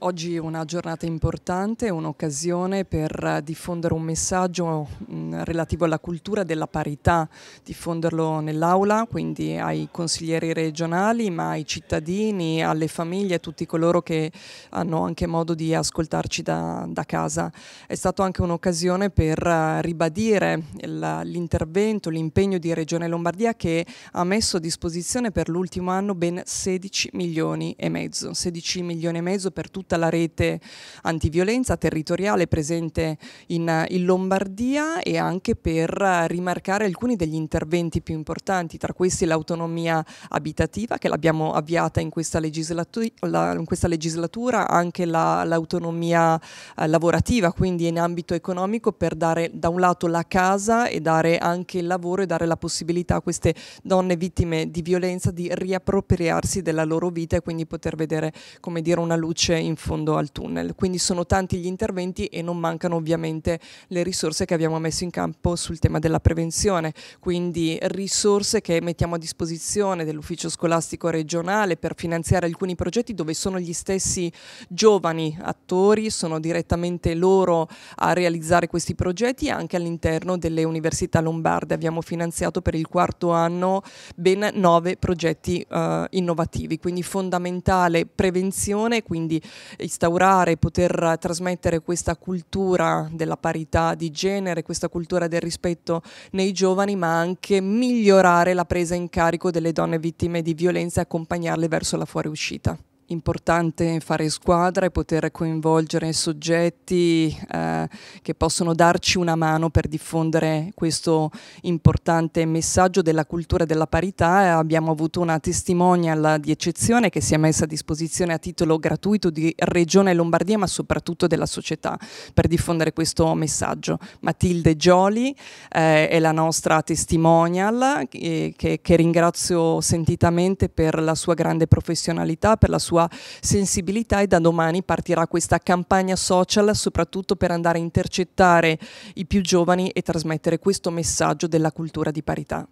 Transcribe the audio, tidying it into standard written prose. Oggi è una giornata importante, un'occasione per diffondere un messaggio relativo alla cultura della parità, diffonderlo nell'aula, quindi ai consiglieri regionali, ma ai cittadini, alle famiglie, a tutti coloro che hanno anche modo di ascoltarci da casa. È stata anche un'occasione per ribadire l'intervento, l'impegno di Regione Lombardia, che ha messo a disposizione per l'ultimo anno ben 16,5 milioni, 16,5 milioni per tutti la rete antiviolenza territoriale presente in Lombardia, e anche per rimarcare alcuni degli interventi più importanti, tra questi l'autonomia abitativa, che l'abbiamo avviata in questa legislatura, anche l'autonomia lavorativa, quindi in ambito economico, per dare da un lato la casa e dare anche il lavoro e dare la possibilità a queste donne vittime di violenza di riappropriarsi della loro vita e quindi poter vedere, come dire, una luce in fondo al tunnel. Quindi sono tanti gli interventi e non mancano ovviamente le risorse che abbiamo messo in campo sul tema della prevenzione, quindi risorse che mettiamo a disposizione dell'ufficio scolastico regionale per finanziare alcuni progetti dove sono gli stessi giovani attori, sono direttamente loro a realizzare questi progetti. Anche all'interno delle università lombarde abbiamo finanziato per il quarto anno ben 9 progetti innovativi, quindi fondamentale prevenzione, quindi instaurare e poter trasmettere questa cultura della parità di genere, questa cultura del rispetto nei giovani, ma anche migliorare la presa in carico delle donne vittime di violenza e accompagnarle verso la fuoriuscita. Importante fare squadra e poter coinvolgere soggetti che possono darci una mano per diffondere questo importante messaggio della cultura della parità. Abbiamo avuto una testimonial di eccezione che si è messa a disposizione a titolo gratuito di Regione Lombardia, ma soprattutto della società, per diffondere questo messaggio. Matilde Gioli è la nostra testimonial, che ringrazio sentitamente per la sua grande professionalità, per la sua sensibilità, e da domani partirà questa campagna social soprattutto per andare a intercettare i più giovani e trasmettere questo messaggio della cultura di parità.